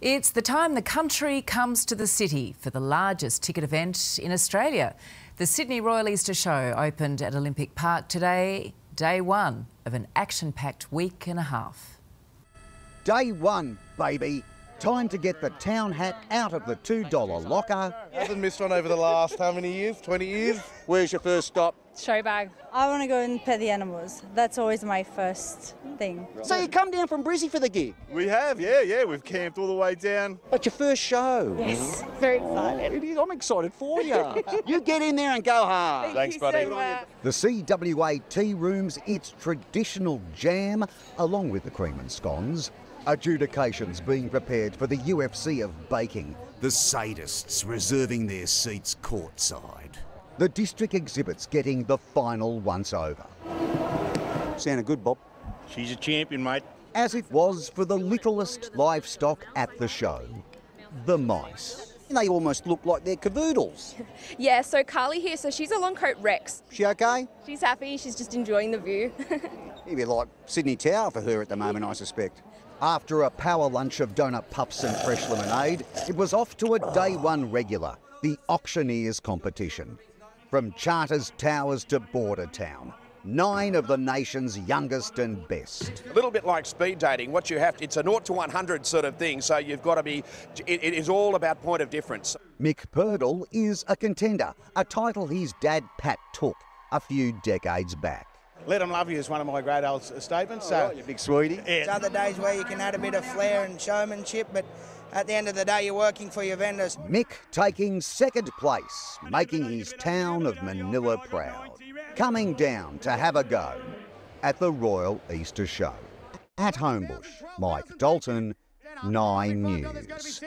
It's the time the country comes to the city for the largest ticket event in Australia. The Sydney Royal Easter Show opened at Olympic Park today, day one of an action-packed week and a half. Day one, baby. Time to get the town hat out of the $2 locker. I haven't missed one over the last how many years? 20 years? Where's your first stop? Show bag. I want to go and pet the animals. That's always my first thing. Right. So you come down from Brissy for the gig? We have, yeah. We've camped all the way down. But your first show. Yes, very excited. It is. I'm excited for you. You get in there and go hard. Thanks, buddy. So much. The CWA tea rooms, its traditional jam, along with the cream and scones. Adjudications being prepared for the UFC of baking. The sadists reserving their seats courtside. The district exhibits getting the final once over. Sounded good, Bob. She's a champion, mate. As it was for the littlest livestock at the show, the mice. They almost look like they're cavoodles. Yeah, so Carly here, so she's a long coat rex. She okay? She's happy, she's just enjoying the view. It'd be like Sydney Tower for her at the moment, I suspect. After a power lunch of donut puffs and fresh lemonade, it was off to a day one regular, the auctioneers competition. From Charters Towers to Border Town, 9 of the nation's youngest and best. A little bit like speed dating. What you have to, it's a 0 to 100 sort of thing, so you've got to be, it is all about point of difference. Mick Pirdle is a contender, a title his dad Pat took a few decades back. Let them love you is one of my great old statements. So, right, you big sweetie. Yeah. There's other days where you can add a bit of flair and showmanship, but at the end of the day, you're working for your vendors. Mick taking second place, making his town of Manila proud. Coming down to have a go at the Royal Easter Show. At Homebush, Mike Dalton, 9 News.